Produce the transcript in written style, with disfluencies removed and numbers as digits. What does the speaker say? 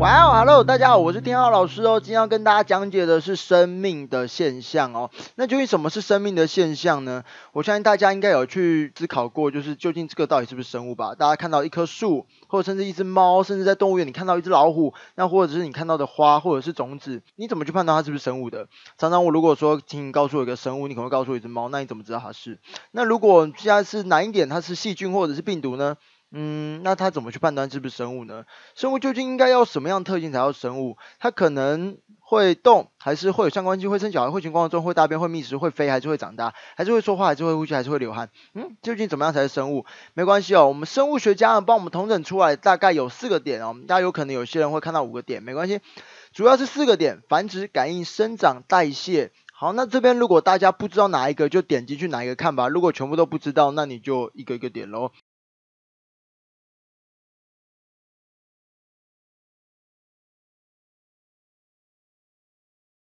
哇哦 ，Hello， 大家好，我是天浩老师哦。今天要跟大家讲解的是生命的现象哦。那究竟什么是生命的现象呢？我相信大家应该有去思考过，就是究竟这个到底是不是生物吧？大家看到一棵树，或者甚至一只猫，甚至在动物园你看到一只老虎，那或者是你看到的花或者是种子，你怎么去判断它是不是生物的？常常我如果说请你告诉我一个生物，你可能会告诉我一只猫，那你怎么知道它是？那如果现在是难一点，它是细菌或者是病毒呢？那它怎么去判断是不是生物呢？生物究竟应该要什么样的特性才叫生物？它可能会动，还是会有相关性，会生小孩，会行光合作用，会大便，会觅食，会飞，还是会长大，还是会说话，还是会呼吸，还是会流汗？究竟怎么样才是生物？没关系哦，我们生物学家呢帮我们统整出来，大概有4个点哦。大家有可能有些人会看到5个点，没关系，主要是4个点：繁殖、感应、生长、代谢。好，那这边如果大家不知道哪一个，就点进去哪一个看吧。如果全部都不知道，那你就一个一个点咯。